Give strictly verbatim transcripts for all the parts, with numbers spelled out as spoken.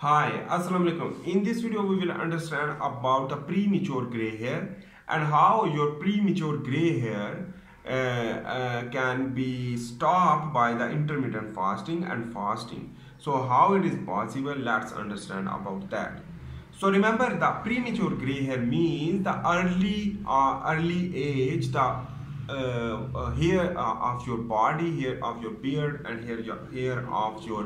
Hi, Assalamu Alaikum. In this video we will understand about a premature grey hair and how your premature grey hair uh, uh, can be stopped by the intermittent fasting and fasting. So how it is possible, let's understand about that. So remember, the premature grey hair means the early uh, early age, the uh, uh, hair uh, of your body, hair of your beard and hair, your, hair of your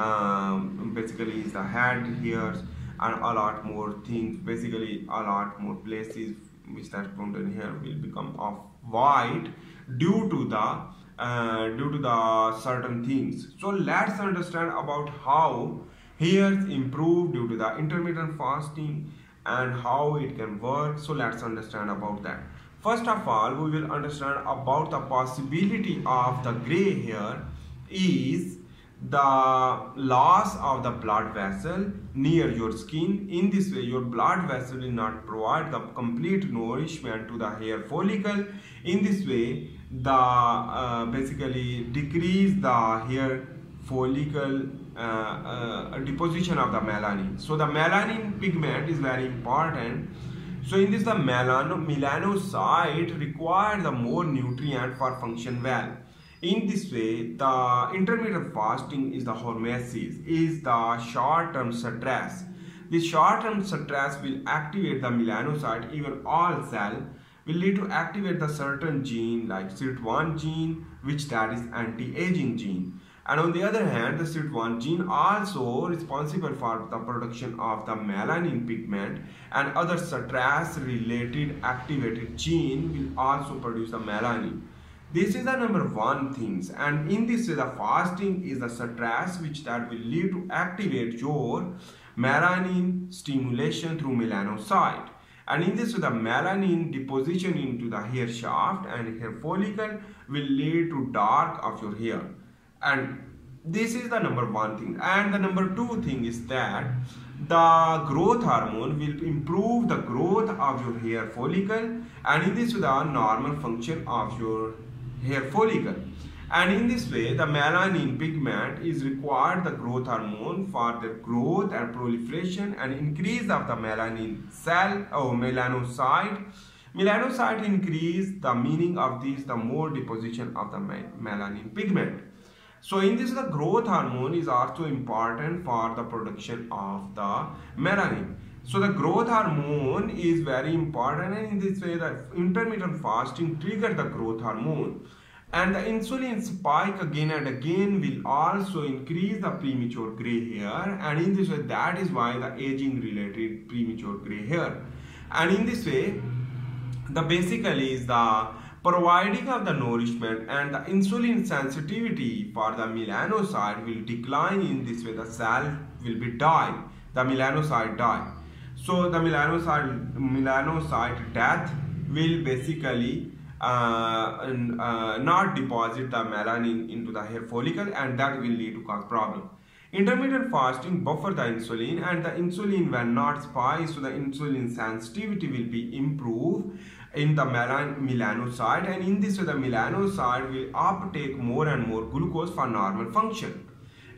Um, basically is the head, hairs and a lot more things, basically a lot more places which that frontal hair will become of white due to the uh, due to the certain things. So let's understand about how hairs improve due to the intermittent fasting and how it can work. So let's understand about that. First of all, we will understand about the possibility of the gray hair is the loss of the blood vessel near your skin. In this way, your blood vessel will not provide the complete nourishment to the hair follicle. In this way, the uh, basically decrease the hair follicle uh, uh, deposition of the melanin. So the melanin pigment is very important. So in this, the melano melanocyte requires the more nutrient for function well. In this way, the intermittent fasting is the hormesis, is the short-term stress. This short-term stress will activate the melanocyte, even all cell, will lead to activate the certain gene like S I R T one gene, which that is anti-aging gene. And on the other hand, the S I R T one gene also responsible for the production of the melanin pigment, and other stress-related activated gene will also produce the melanin. This is the number one things, and in this way the fasting is the stress which that will lead to activate your melanin stimulation through melanocyte, and in this way the melanin deposition into the hair shaft and hair follicle will lead to dark of your hair, and this is the number one thing. And the number two thing is that the growth hormone will improve the growth of your hair follicle, and in this way the normal function of your hair follicle, and in this way the melanin pigment is required the growth hormone for the growth and proliferation and increase of the melanin cell or melanocyte. Melanocyte increase, the meaning of this, the more deposition of the melanin pigment. So in this, the growth hormone is also important for the production of the melanin. So the growth hormone is very important, and in this way the intermittent fasting triggers the growth hormone, and the insulin spike again and again will also increase the premature grey hair, and in this way that is why the aging related premature grey hair. And in this way the basically is the providing of the nourishment, and the insulin sensitivity for the melanocyte will decline. In this way the cell will be die, the melanocyte die. So the melanocyte, melanocyte death will basically uh, and, uh, not deposit the melanin into the hair follicle, and that will lead to cause problem. Intermittent fasting buffer the insulin, and the insulin when not spiked, so the insulin sensitivity will be improved in the melanocyte, and in this way the melanocyte will uptake more and more glucose for normal function,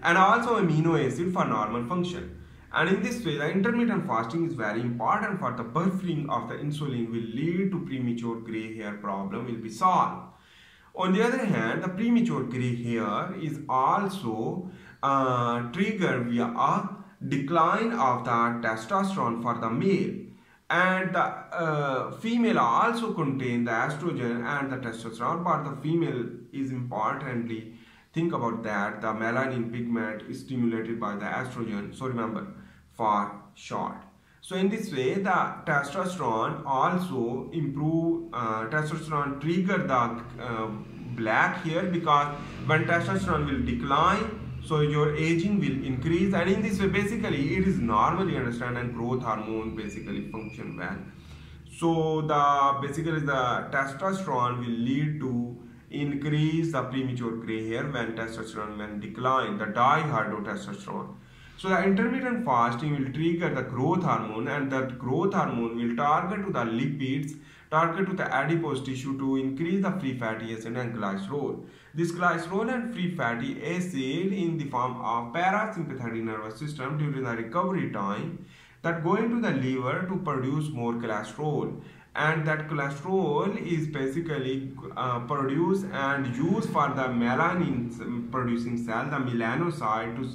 and also amino acid for normal function. And in this way the intermittent fasting is very important for the buffering of the insulin will lead to premature grey hair problem will be solved. On the other hand, the premature grey hair is also uh, triggered via a decline of the testosterone for the male, and the uh, female also contain the estrogen and the testosterone, but the female is importantly, think about that, the melanin pigment is stimulated by the estrogen, so remember for short. So in this way the testosterone also improve, uh, testosterone trigger the uh, black hair, because when testosterone will decline, so your aging will increase, and in this way basically it is normally understand, and growth hormone basically function well. So the basically the testosterone will lead to increase the premature grey hair when testosterone when decline, the dihydrotestosterone. So the intermittent fasting will trigger the growth hormone, and that growth hormone will target to the lipids target to the adipose tissue to increase the free fatty acid and glycerol. This glycerol and free fatty acid in the form of parasympathetic nervous system during the recovery time that go into the liver to produce more cholesterol, and that cholesterol is basically uh, produced and used for the melanin producing cell, the melanocyte, to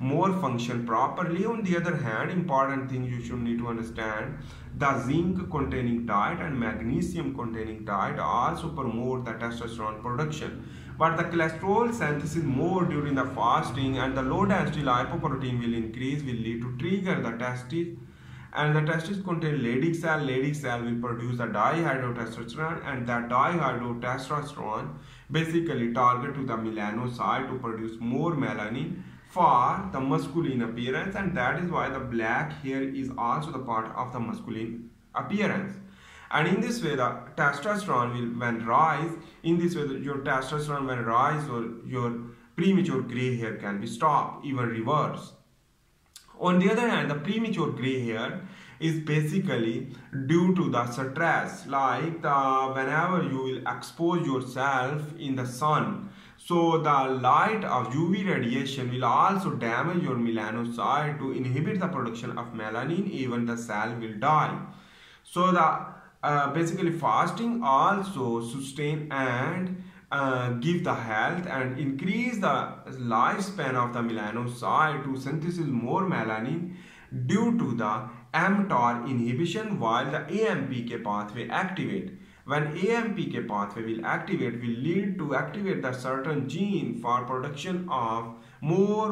more function properly. On the other hand, important thing you should need to understand, the zinc containing diet and magnesium containing diet also promote the testosterone production, but the cholesterol synthesis more during the fasting, and the low density lipoprotein will increase, will lead to trigger the testes, and the testes contain Leydig cell. Leydig cell will produce the dihydrotestosterone, and that dihydrotestosterone basically target to the melanocyte to produce more melanin for the masculine appearance, and that is why the black hair is also the part of the masculine appearance. And in this way, the testosterone will when rise, in this way your testosterone when rise or your premature gray hair can be stopped, even reversed. On the other hand, the premature gray hair is basically due to the stress, like the, whenever you will expose yourself in the sun, so the light of U V radiation will also damage your melanocyte to inhibit the production of melanin, even the cell will die. So the uh, basically fasting also sustain and Uh, give the health and increase the lifespan of the melanocyte to synthesize more melanin due to the mTOR inhibition, while the A M P K pathway activate. When A M P K pathway will activate, will lead to activate the certain gene for production of more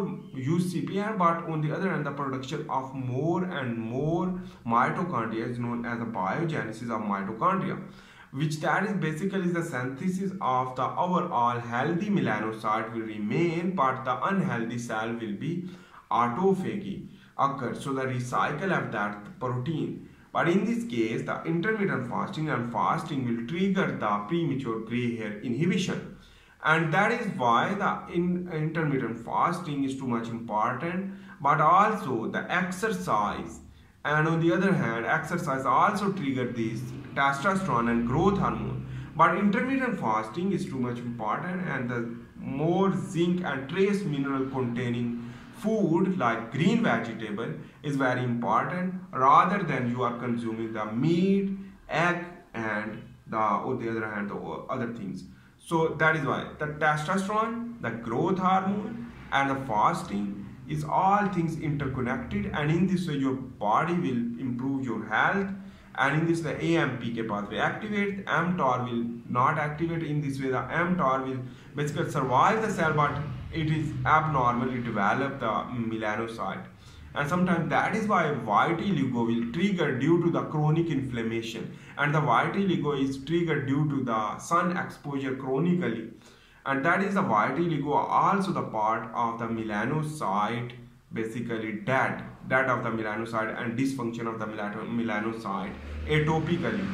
U C P R, but on the other hand, the production of more and more mitochondria is known as the biogenesis of mitochondria, which that is basically the synthesis of the overall healthy melanocyte will remain, but the unhealthy cell will be autophagy occur, so the recycle of that protein. But in this case, the intermittent fasting and fasting will trigger the premature gray hair inhibition, and that is why the in intermittent fasting is too much important, but also the exercise. And on the other hand, exercise also trigger this testosterone and growth hormone, but intermittent fasting is too much important, and the more zinc and trace mineral containing food like green vegetable is very important, rather than you are consuming the meat, egg, and the on the other hand the other things. So that is why the testosterone, the growth hormone, and the fasting is all things interconnected, and in this way your body will improve your health. And in this, the A M P K pathway activates, mTOR will not activate. In this way, the mTOR will basically survive the cell, but it is abnormally develop the melanocyte, and sometimes that is why white oligo will trigger due to the chronic inflammation, and the white oligo is triggered due to the sun exposure chronically, and that is the white oligo also the part of the melanocyte basically dead, dead of the melanocyte and dysfunction of the melanocyte atopically,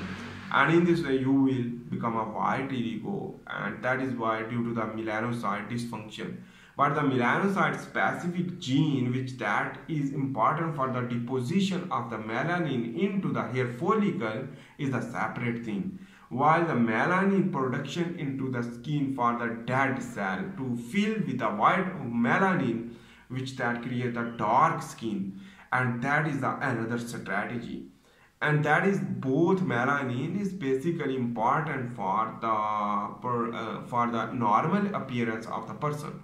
and in this way you will become a white oligo, and that is why due to the melanocyte dysfunction. But the melanocyte specific gene, which that is important for the deposition of the melanin into the hair follicle, is a separate thing, while the melanin production into the skin for the dead cell to fill with the white melanin, which that create the dark skin, and that is the another strategy. And that is both melanin is basically important for the per, uh, for the normal appearance of the person.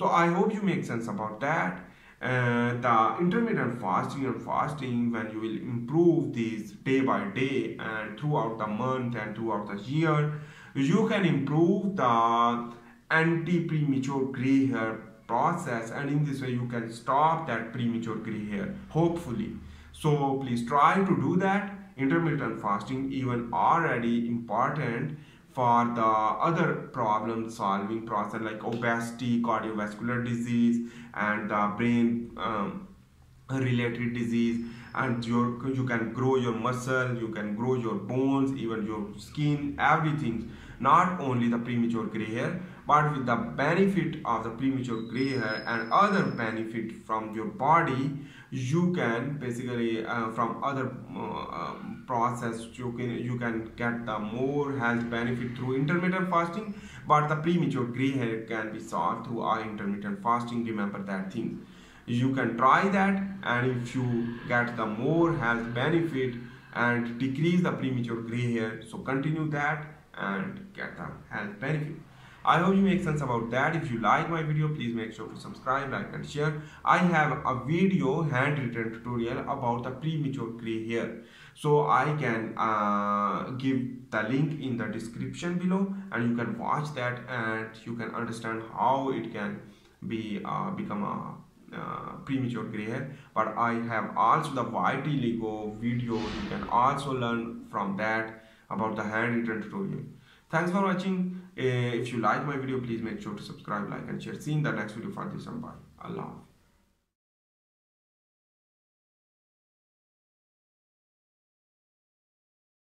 So I hope you make sense about that. Uh, the intermittent fasting and fasting, when you will improve these day by day and throughout the month and throughout the year, you can improve the anti-premature gray hair process, and in this way you can stop that premature gray hair, hopefully. So please try to do that. Intermittent fasting even already important for the other problem solving process like obesity, cardiovascular disease, and the brain um, related disease, and your, you can grow your muscle, you can grow your bones, even your skin, everything, not only the premature gray hair. but with the benefit of the premature gray hair and other benefit from your body, you can basically uh, from other uh, process you can you can get the more health benefit through intermittent fasting, but the premature gray hair can be solved through our intermittent fasting. Remember that thing. You can try that, and if you get the more health benefit and decrease the premature gray hair, so continue that and get the health benefit. I hope you make sense about that. If you like my video, please make sure to subscribe, like and share. I have a video handwritten tutorial about the premature gray hair, so I can uh, give the link in the description below, and you can watch that and you can understand how it can be uh, become a Uh, premature gray hair. But I have also the white Leydig video, you can also learn from that about the handwritten tutorial. Thanks for watching. Uh, if you like my video, please make sure to subscribe, like and share. See you in the next video for this, and bye. Allah.